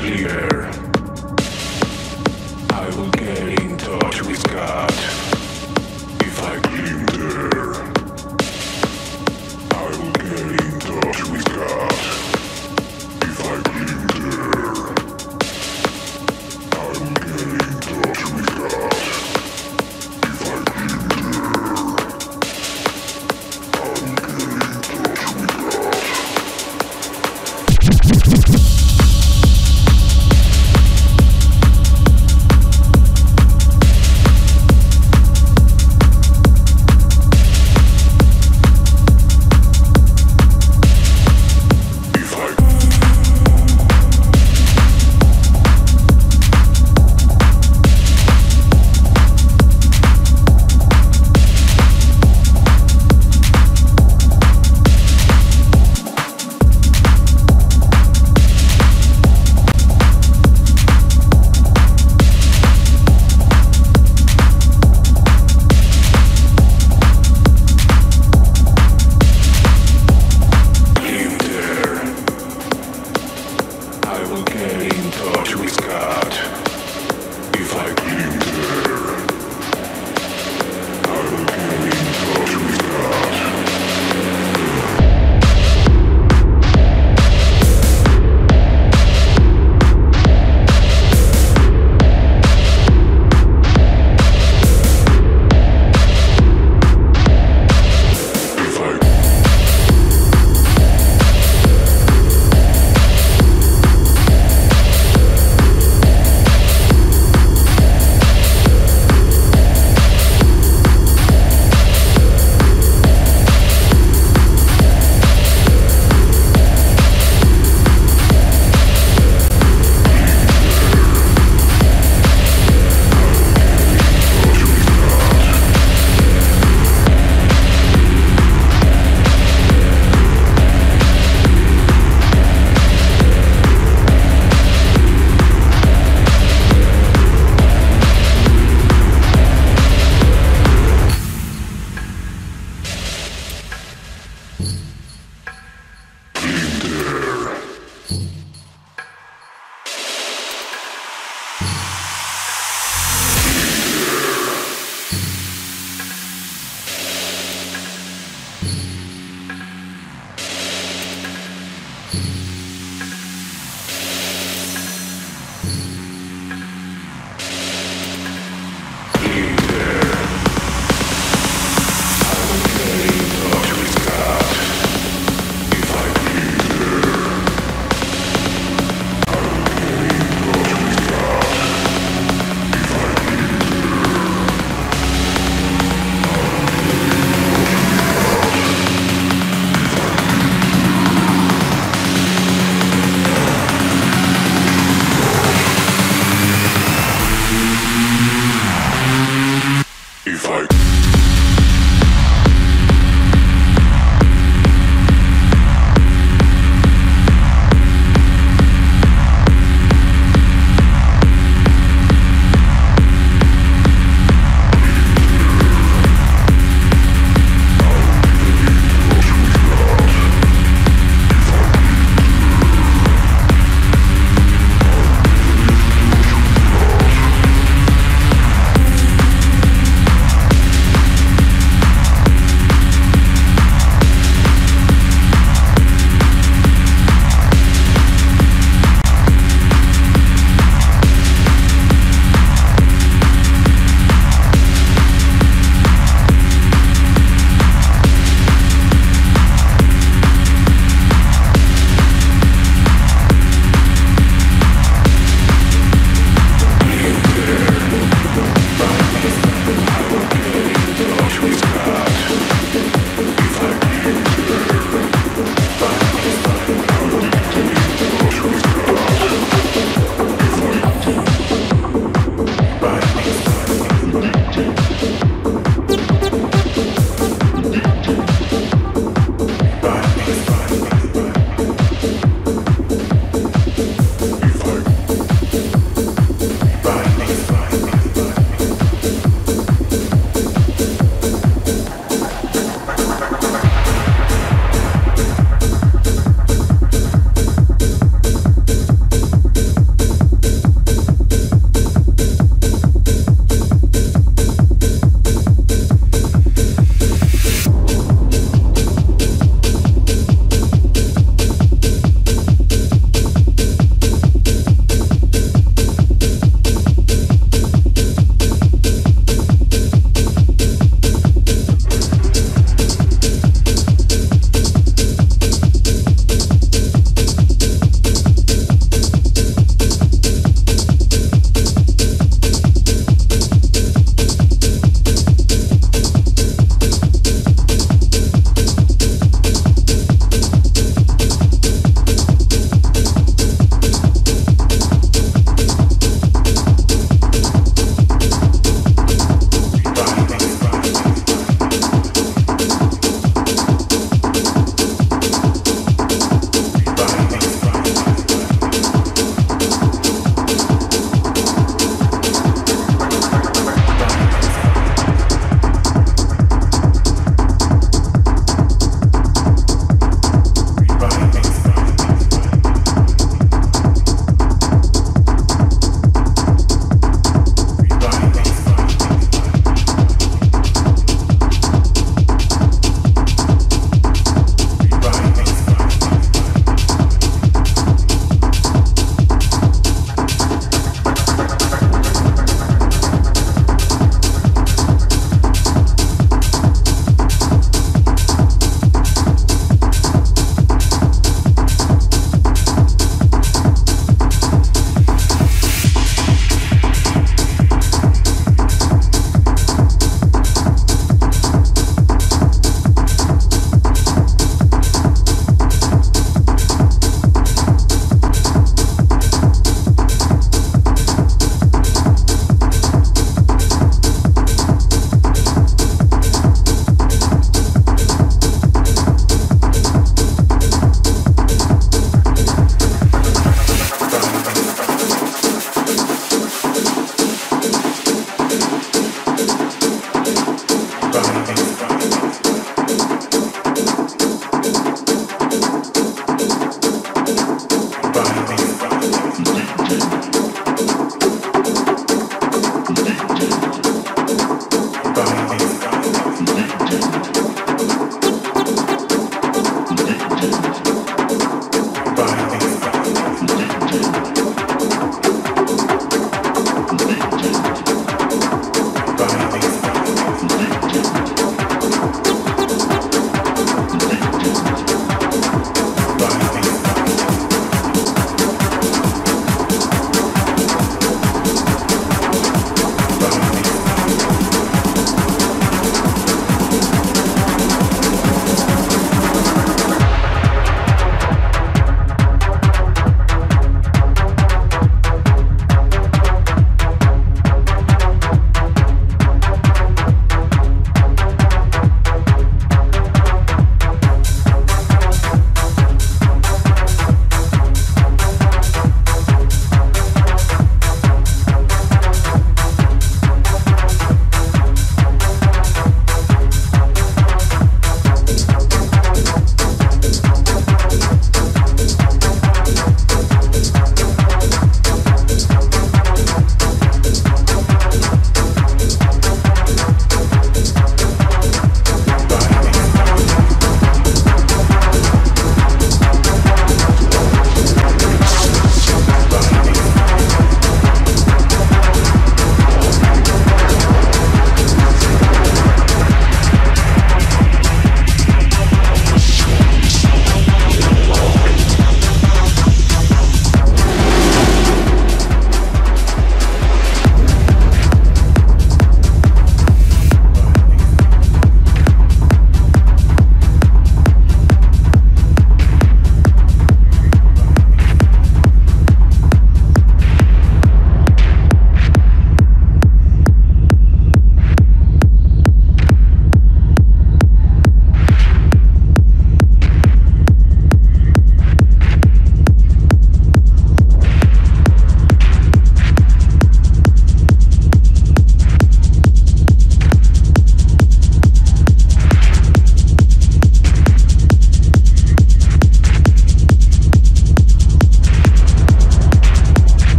clear. I will get in touch with God if I cling there. I will get in touch with God if I cling there. I will get in touch with God if I cling there. I will get in touch with God.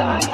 die.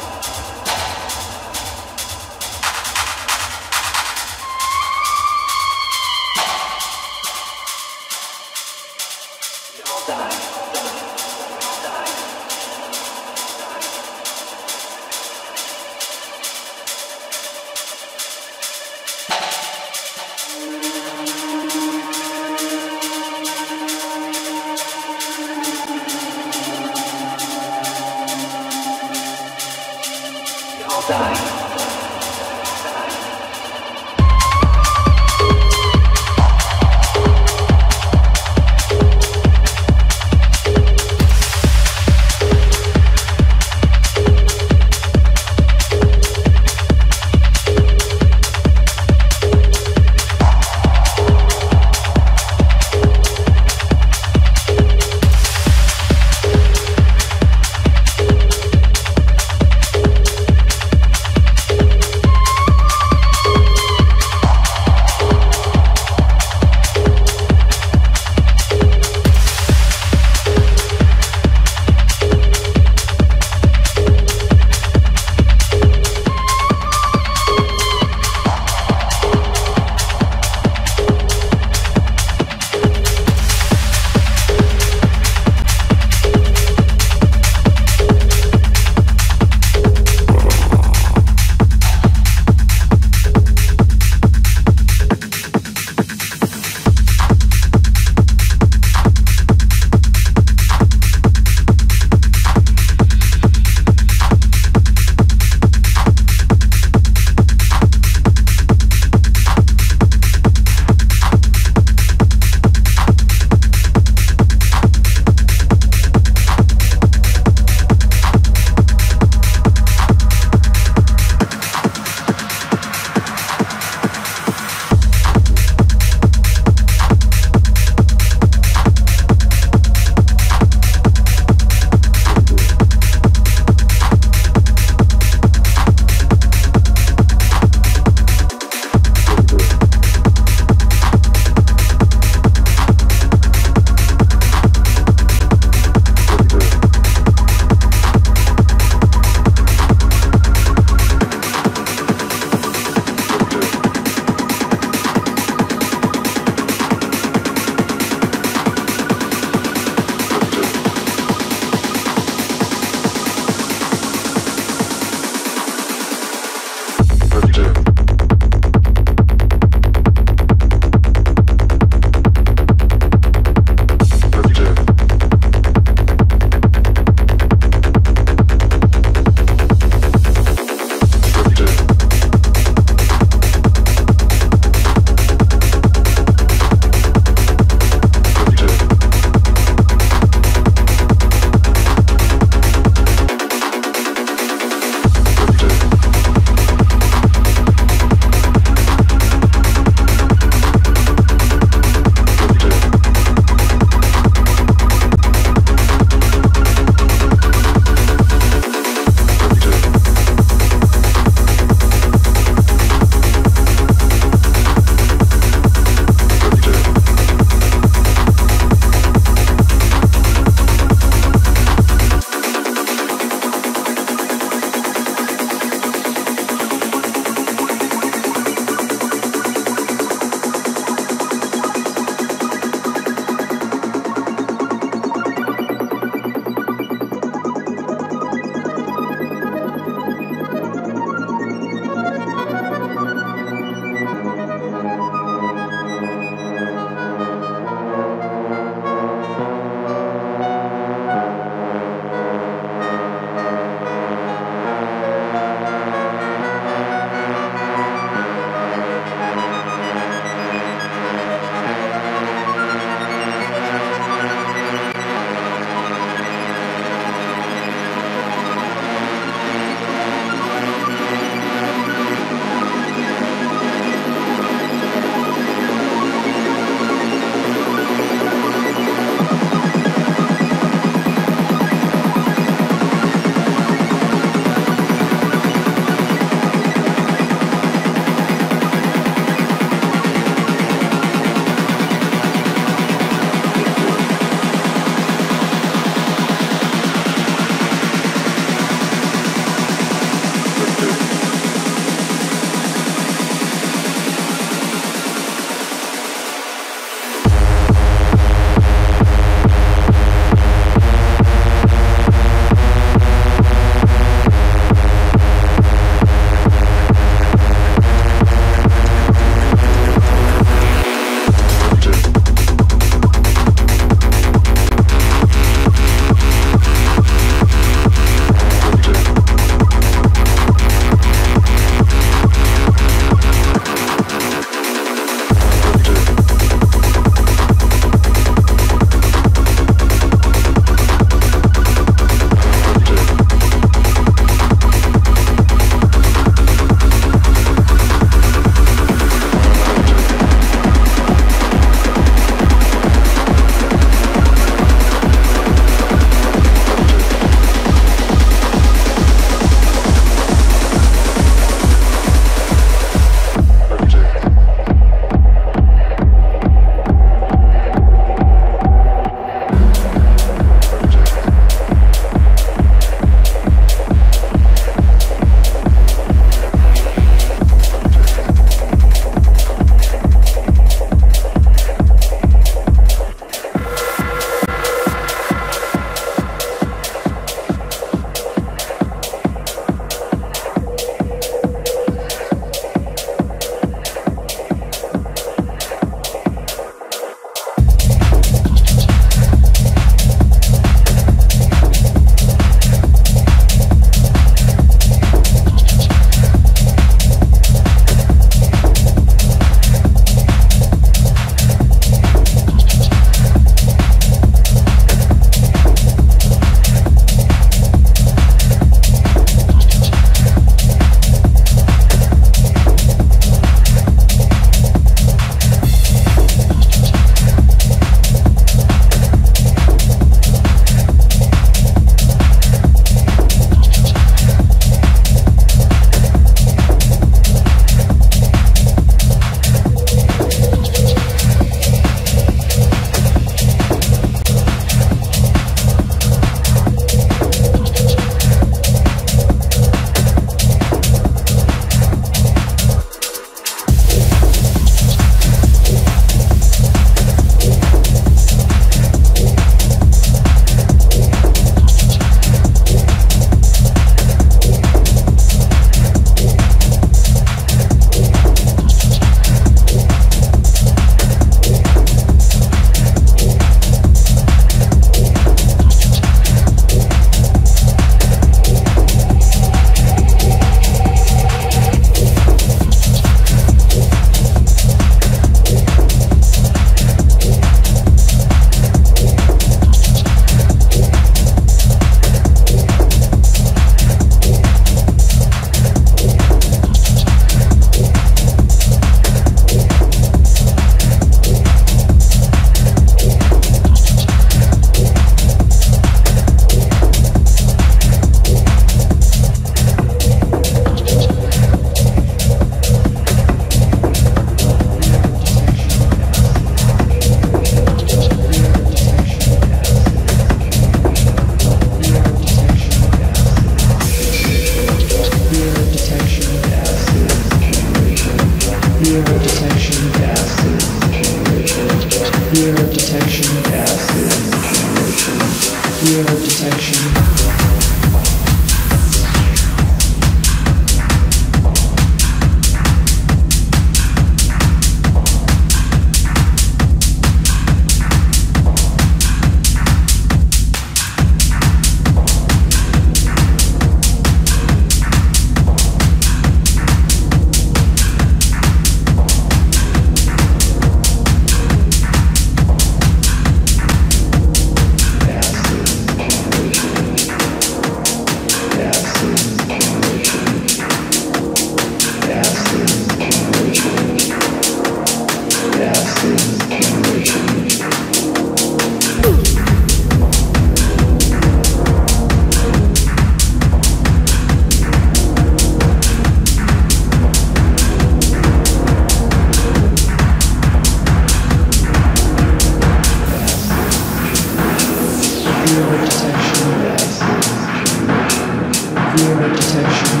detection.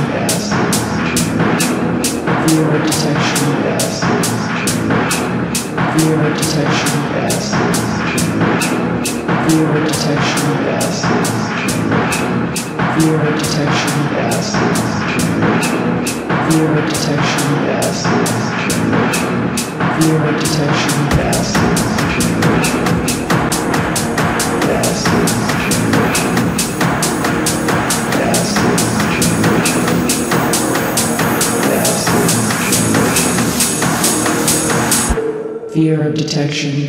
Viewer detection. Viewer detection. Viewer detection. Viewer detection. Viewer detection. Viewer detection. Fear of detection.